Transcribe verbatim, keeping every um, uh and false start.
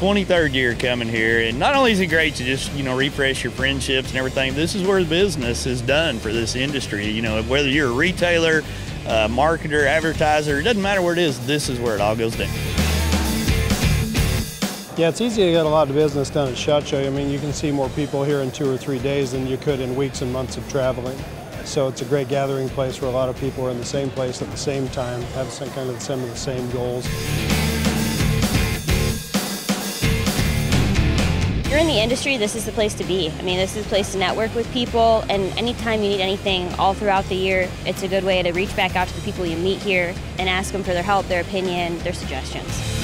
twenty-third year coming here, and not only is it great to just, you know, refresh your friendships and everything, this is where the business is done for this industry. You know, whether you're a retailer, uh, marketer, advertiser, it doesn't matter where it is, this is where it all goes down. Yeah, it's easy to get a lot of business done at SHOT Show. I mean, you can see more people here in two or three days than you could in weeks and months of traveling. So it's a great gathering place where a lot of people are in the same place at the same time, have some kind of some of the same goals. If you're in the industry, this is the place to be. I mean, this is the place to network with people, and anytime you need anything all throughout the year, it's a good way to reach back out to the people you meet here and ask them for their help, their opinion, their suggestions.